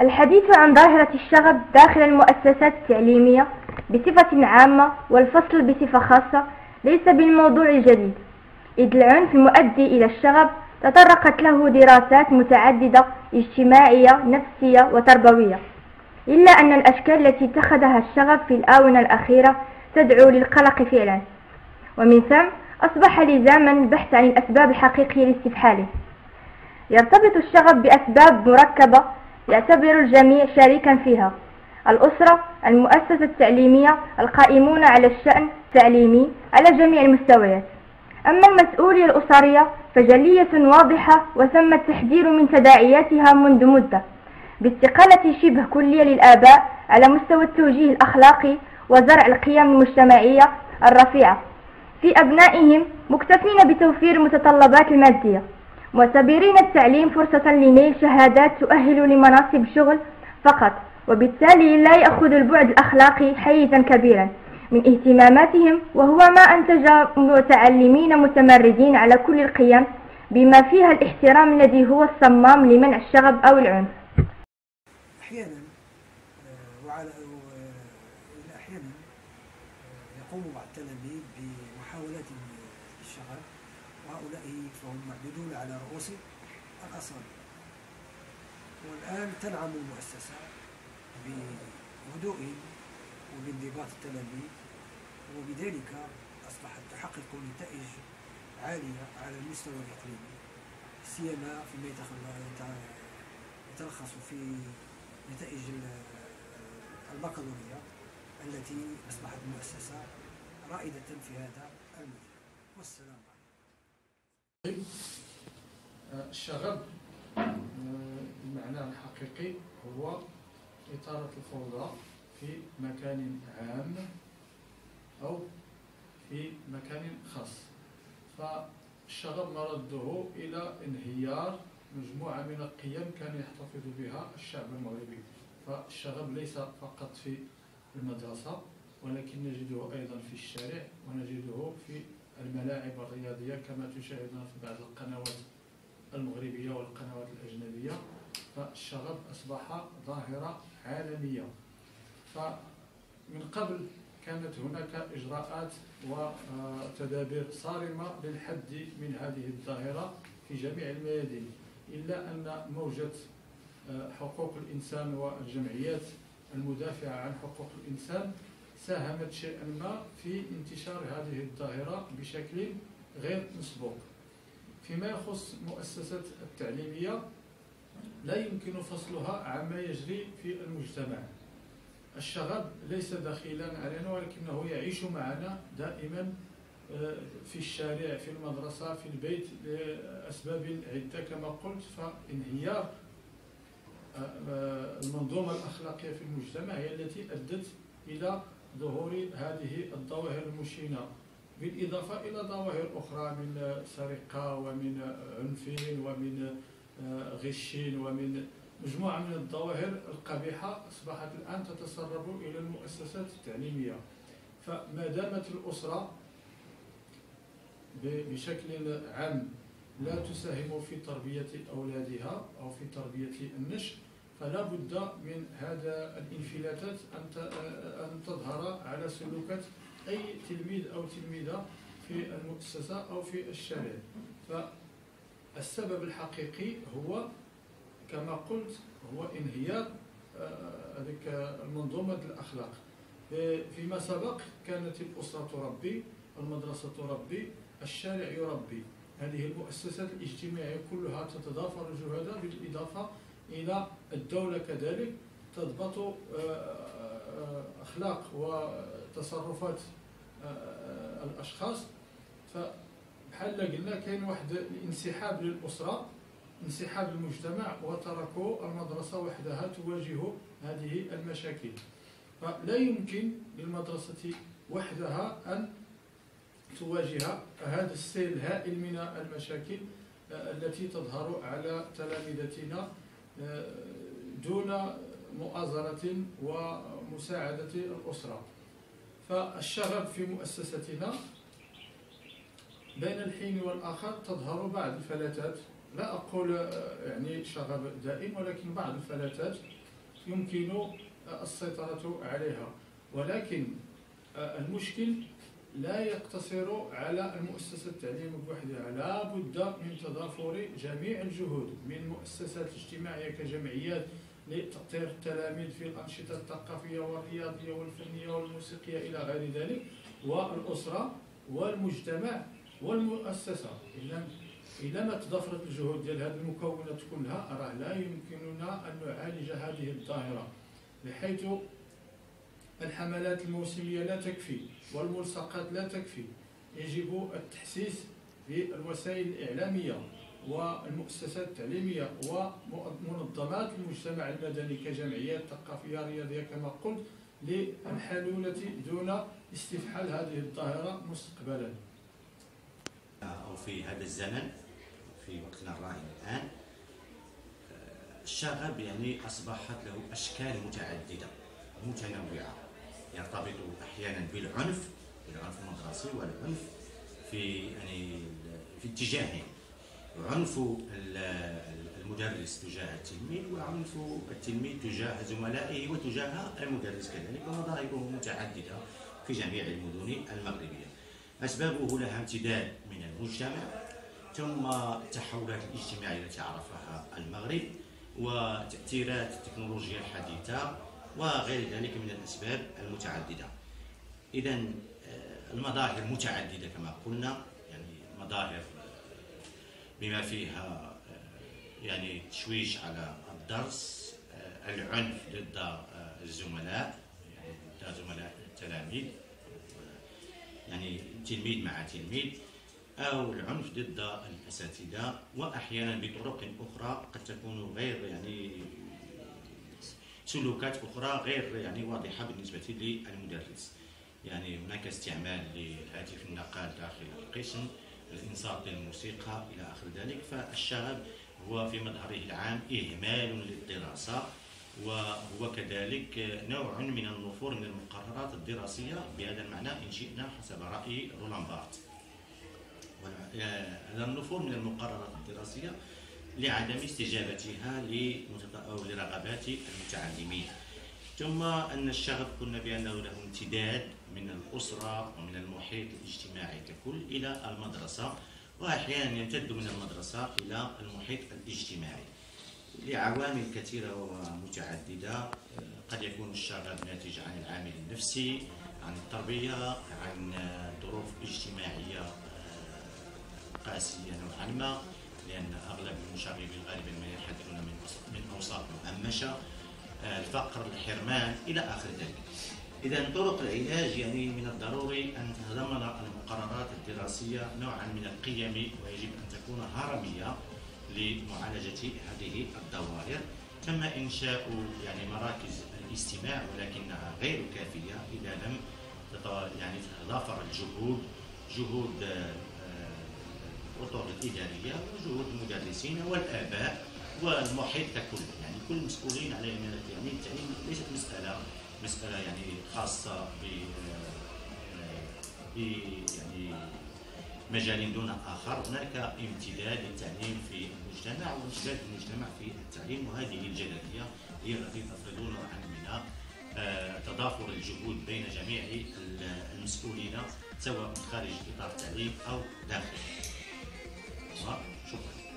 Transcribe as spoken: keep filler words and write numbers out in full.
الحديث عن ظاهرة الشغب داخل المؤسسات التعليمية بصفة عامة والفصل بصفة خاصة ليس بالموضوع الجديد، إذ العنف المؤدي إلى الشغب تطرقت له دراسات متعددة اجتماعية نفسية وتربوية، إلا أن الأشكال التي اتخذها الشغب في الآونة الأخيرة تدعو للقلق فعلا، ومن ثم أصبح لزاما البحث عن الأسباب الحقيقية لاستفحاله. يرتبط الشغب بأسباب مركبة يعتبر الجميع شريكا فيها: الأسرة، المؤسسة التعليمية، القائمون على الشأن التعليمي على جميع المستويات. أما المسؤولية الأسرية فجلية واضحة وتم التحذير من تداعياتها منذ مدة، باستقالة شبه كلية للآباء على مستوى التوجيه الأخلاقي وزرع القيم المجتمعية الرفيعة في أبنائهم، مكتفين بتوفير المتطلبات المادية، معتبرين التعليم فرصة لنيل شهادات تؤهل لمناصب شغل فقط، وبالتالي لا يأخذ البعد الأخلاقي حيزا كبيرا من اهتماماتهم، وهو ما أنتج متعلمين متمردين على كل القيم بما فيها الاحترام الذي هو الصمام لمنع الشغب أو العنف. أحيانا وعلى أحيانا يقوم بعض التلاميذ بمحاولات الشغب، وهؤلاء فهم معدودون على رؤوس الأصابع. والآن تنعم المؤسسة بهدوء وبانضباط التلاميذ، وبذلك أصبحت تحقق نتائج عالية على المستوى الإقليمي، سيما فيما يتلخص في نتائج البكالوريا التي أصبحت المؤسسة رائدة في هذا المجال. والسلام عليكم. الشغب بمعناه الحقيقي هو إثارة الفوضى في مكان عام أو في مكان خاص. فالشغب مرده إلى انهيار مجموعة من القيم كان يحتفظ بها الشعب المغربي. فالشغب ليس فقط في المدرسة، ولكن نجده أيضا في الشارع، ونجده في الملاعب الرياضية كما تشاهدنا في بعض القنوات المغربية والقنوات الأجنبية. فالشغب أصبح ظاهرة عالمية. فمن قبل كانت هناك إجراءات وتدابير صارمة للحد من هذه الظاهرة في جميع الميادين، إلا أن موجة حقوق الإنسان والجمعيات المدافعة عن حقوق الإنسان ساهمت شيئا ما في انتشار هذه الظاهرة بشكل غير مسبوق. فيما يخص المؤسسات التعليمية لا يمكن فصلها عما يجري في المجتمع. الشغب ليس دخيلا علينا، ولكنه يعيش معنا دائما في الشارع، في المدرسة، في البيت، لأسباب عدة كما قلت. فانهيار المنظومة الأخلاقية في المجتمع هي التي أدت إلى ظهور هذه الظواهر المشينة، بالإضافة إلى ظواهر أخرى من سرقة ومن عنف ومن غش ومن مجموعة من الظواهر القبيحة أصبحت الآن تتسرب إلى المؤسسات التعليمية. فما دامت الأسرة بشكل عام لا تساهم في تربية أولادها أو في تربية النشء، فلا بد من هذا الانفلاتات أن تظهر على سلوكات أي تلميذ أو تلميذة في المؤسسة أو في الشارع. فالسبب الحقيقي هو كما قلت هو انهيار منظومة الأخلاق. فيما سبق كانت الأسرة تربي، المدرسة تربي، الشارع يربي، هذه المؤسسات الاجتماعية كلها تتضافر جهودها، بالإضافة إلى الدولة كذلك تضبط أخلاق وتصرفات الأشخاص. فبحال قلنا كاين واحد الانسحاب للأسرة، انسحاب المجتمع، وتركوا المدرسة وحدها تواجه هذه المشاكل. فلا يمكن للمدرسة وحدها أن تواجه هذا السيل الهائل من المشاكل التي تظهر على تلامذتنا دون مؤازرة ومساعدة الأسرة. فالشغب في مؤسستنا بين الحين والآخر تظهر بعض الفلاتات، لا أقول يعني شغب دائم، ولكن بعض الفلاتات يمكن السيطرة عليها. ولكن المشكل لا يقتصر على المؤسسة التعليمية بوحدها، لا بد من تضافر جميع الجهود من مؤسسات اجتماعية كجمعيات لتأطير التلاميذ في الأنشطة الثقافية والرياضية والفنية والموسيقية إلى غير ذلك، والأسرة والمجتمع والمؤسسة. إلا ما تضافرت الجهود ديال هذه المكونات كلها راه لا يمكننا أن نعالج هذه الظاهرة، بحيث الحملات الموسمية لا تكفي والملصقات لا تكفي. يجب التحسيس بالوسائل الإعلامية والمؤسسات التعليمية ومنظمات المجتمع المدني كجمعيات ثقافية رياضية كما قلت للحلولة دون استفحال هذه الظاهرة مستقبلا. أو في هذا الزمن في وقتنا الراهن الآن الشغب يعني أصبحت له أشكال متعددة متنوعة، يرتبط أحيانا بالعنف بالعنف المدرسي والعنف في يعني في اتجاهين، عنف المدرس تجاه التلميذ وعنف التلميذ تجاه زملائه وتجاه المدرس كذلك، ومضاربه متعددة في جميع المدن المغربية. أسبابه لها امتداد من المجتمع ثم التحولات الاجتماعية التي عرفها المغرب وتأثيرات التكنولوجيا الحديثة وغير ذلك من الأسباب المتعددة. إذا المظاهر متعددة كما قلنا، يعني مظاهر بما فيها يعني تشويش على الدرس، العنف ضد الزملاء يعني ضد زملاء التلاميذ يعني تلميذ مع تلميذ، أو العنف ضد الأساتذة، وأحيانا بطرق أخرى قد تكون غير يعني سلوكات أخرى غير يعني واضحة بالنسبة للمدرس. يعني هناك استعمال للهاتف النقال داخل القسم، الإنصات للموسيقى إلى آخر ذلك. فالشغب هو في مظهره العام إهمال للدراسة، وهو كذلك نوع من النفور من المقررات الدراسية بهذا المعنى إن شئنا حسب رأي رولان بارت. هذا النفور من المقررات الدراسية لعدم استجابتها لرغبات المتعلمين. ثم أن الشغب قلنا بأنه له امتداد من الأسرة ومن المحيط الاجتماعي ككل إلى المدرسة، وأحيانا يمتد من المدرسة إلى المحيط الاجتماعي لعوامل كثيرة ومتعددة. قد يكون الشغب ناتج عن العامل النفسي، عن التربية، عن ظروف اجتماعية قاسية نوعا ما، لأن أغلب المشاغبين غالبا ما يحدثون من أوساط مهمشة، الفقر، الحرمان إلى آخر ذلك. إذا طرق العلاج يعني من الضروري أن تتضمن المقررات الدراسية نوعا من القيم، ويجب أن تكون هرمية لمعالجة هذه الظواهر. تم إنشاء يعني مراكز الاستماع ولكنها غير كافية إذا لم يعني تتضافر الجهود، جهود الأطر الإدارية وجهود المدرسين والآباء والمحيط ككل. يعني كل مسؤولين على يعني التعليم ليست مسألة مسألة يعني خاصة ب يعني مجال دون آخر، هناك امتداد للتعليم في المجتمع وامتداد المجتمع في التعليم، وهذه الجدلية هي التي تفرض نوعا من تضافر الجهود بين جميع المسؤولين سواء خارج إطار التعليم أو داخله. شكرا.